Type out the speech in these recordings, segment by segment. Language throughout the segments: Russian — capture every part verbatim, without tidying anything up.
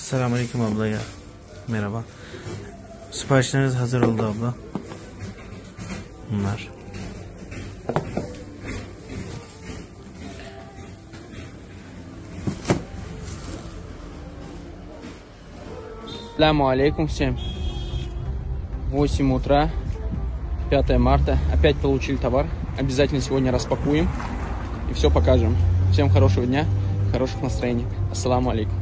Selamun Aleyküm abla ya. Merhaba. Siparişleriniz hazır oldu abla. Bunlar. Selamun Aleyküm всем. восемь утра. пятое марта. Опять получили товар. Обязательно сегодня распакуем. И все покажем. Всем хорошего дня, хороших настроений. Ассаламу Алейкум.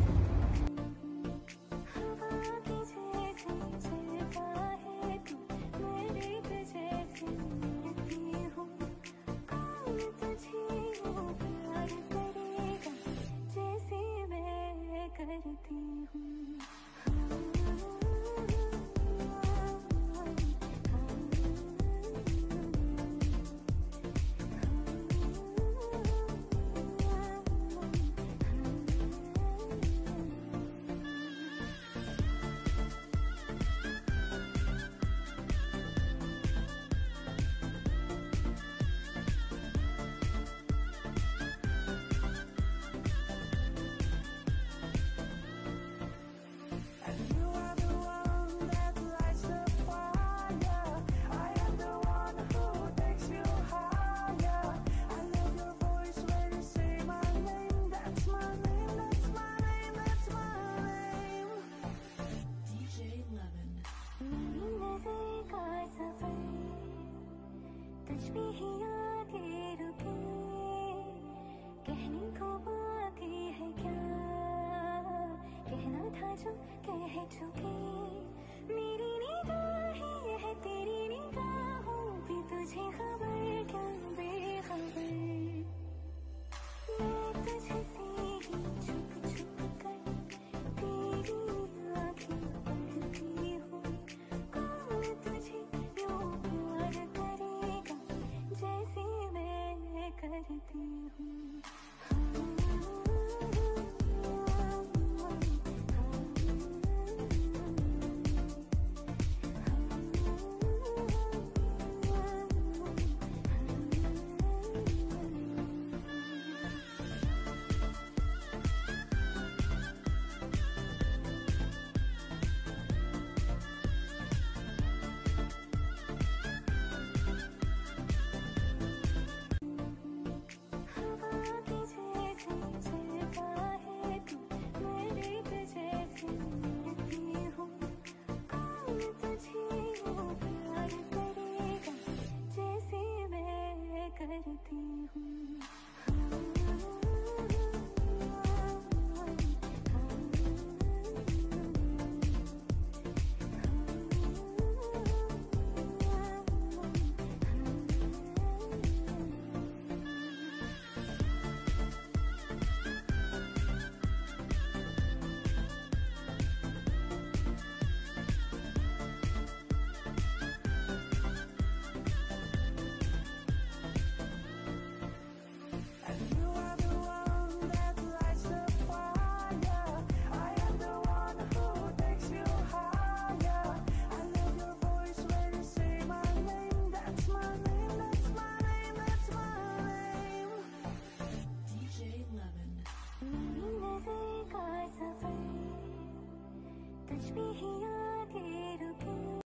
Thank you.